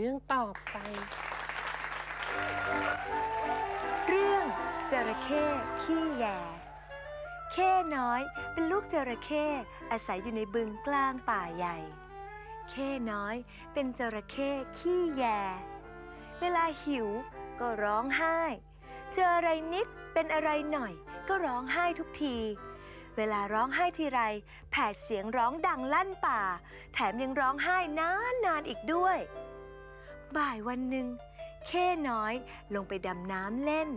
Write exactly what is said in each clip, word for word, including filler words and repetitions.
เรื่องต่อไปเรื่องจระเข้ขี้แย่แค่น้อยเป็นลูกจระเข้อาศัยอยู่ในบึงกลางป่าใหญ่แค่น้อยเป็นจระเข้ขี้แย่เวลาหิวก็ร้องไห้เจออะไรนิดเป็นอะไรหน่อยก็ร้องไห้ทุกทีเวลาร้องไห้ทีไรแผดเสียงร้องดังลั่นป่าแถมยังร้องไห้นานนานอีกด้วยบ่ายวันหนึ่งแค่น้อยลงไปดำน้ำเล่น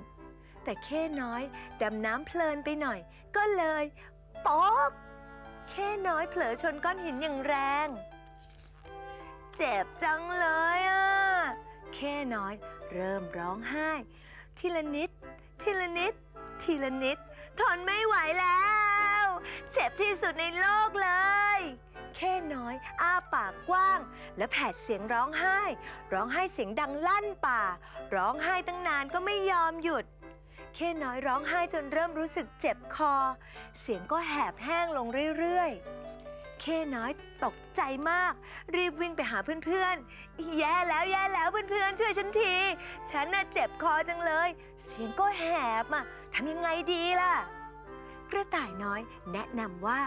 แต่แค่น้อยดำน้ำเพลินไปหน่อยก็เลยตกแค่น้อยเผลอชนก้อนหินอย่างแรงเจ็บจังเลยอ่ะแค่น้อยเริ่มร้องไห้ทีละนิดทีละนิดทีละนิดทนไม่ไหวแล้วเจ็บที่สุดในโลกเลยแค่น้อยอ้าปากกว้างและแผดเสียงร้องไห้ร้องไห้เสียงดังลั่นป่าร้องไห้ตั้งนานก็ไม่ยอมหยุดแค่น้อยร้องไห้จนเริ่มรู้สึกเจ็บคอเสียงก็แหบแห้งลงเรื่อยๆแค่น้อยตกใจมากรีบวิ่งไปหาเพื่อนๆแย่แล้วแย่แล้วเพื่อนๆช่วยฉันทีฉันน่ะเจ็บคอจังเลยเสียงก็แหบอ่ะทำยังไงดีล่ะกระต่ายน้อยแนะนำว่า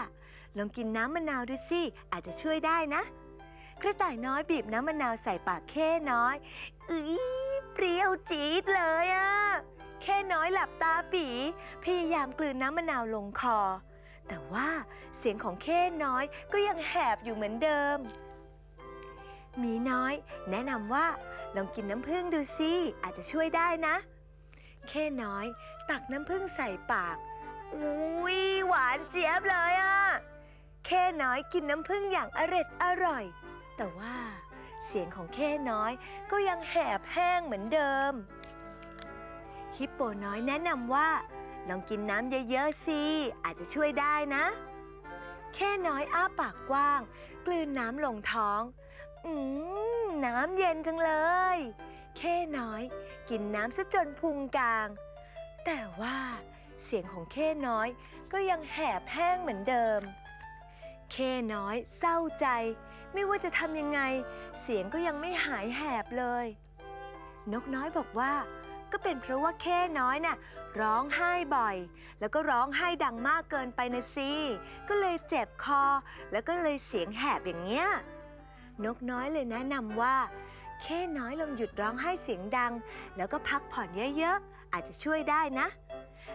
ลองกินน้ำมะนาวดูสิอาจจะช่วยได้นะกระต่ายน้อยบีบน้ำมะนาวใส่ปากแค่น้อยอื้อเปรี้ยวจี๊ดเลยอ่ะแค่น้อยหลับตาปีพยายามกลืนน้ำมะนาวลงคอแต่ว่าเสียงของแค่น้อยก็ยังแหบอยู่เหมือนเดิมหมีน้อยแนะนำว่าลองกินน้ำผึ้งดูสิอาจจะช่วยได้นะแค่น้อยตักน้ำผึ้งใส่ปากอุ๊ยหวานเจี๊ยบเลยอ่ะแค่น้อยกินน้ำผึ้งอย่างอร่อยอร่อยแต่ว่าเสียงของแค่น้อยก็ยังแหบแห้งเหมือนเดิมฮิปโปน้อยแนะนำว่าลองกินน้ำเยอะๆสิอาจจะช่วยได้นะแค่น้อยอ้าปากกว้างกลืนน้ำลงท้องอืมน้ำเย็นจังเลยแค่น้อยกินน้ำซะจนพุงกางแต่ว่าเสียงของแค่น้อยก็ยังแหบแห้งเหมือนเดิมแค่น้อยเศร้าใจไม่ว่าจะทำยังไงเสียงก็ยังไม่หายแหบเลยนกน้อยบอกว่าก็เป็นเพราะว่าแค่น้อยน่ะร้องไห้บ่อยแล้วก็ร้องไห้ดังมากเกินไปนะสิก็เลยเจ็บคอแล้วก็เลยเสียงแหบอย่างเงี้ยนกน้อยเลยแนะนำว่าแค่น้อยลองหยุดร้องไห้เสียงดังแล้วก็พักผ่อนเยอะๆอาจจะช่วยได้นะ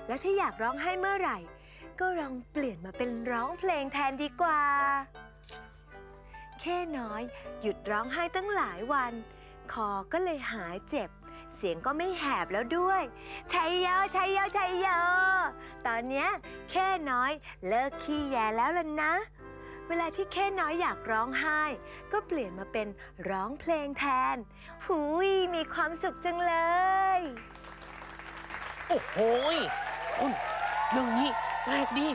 แล้วถ้าอยากร้องไห้เมื่อไหร่ก็ลองเปลี่ยนมาเป็นร้องเพลงแทนดีกว่าแค่น้อยหยุดร้องไห้ตั้งหลายวันคอก็เลยหายเจ็บเสียงก็ไม่แหบแล้วด้วยชัยโยชัยโยชัยโยตอนเนี้ยแค่น้อยเลิกขี้แยแล้วล่ะนะเวลาที่แค่น้อยอยากร้องไห้ก็เปลี่ยนมาเป็นร้องเพลงแทนหูยมีความสุขจังเลยโอ้โหเรื่องนี้แปลกดี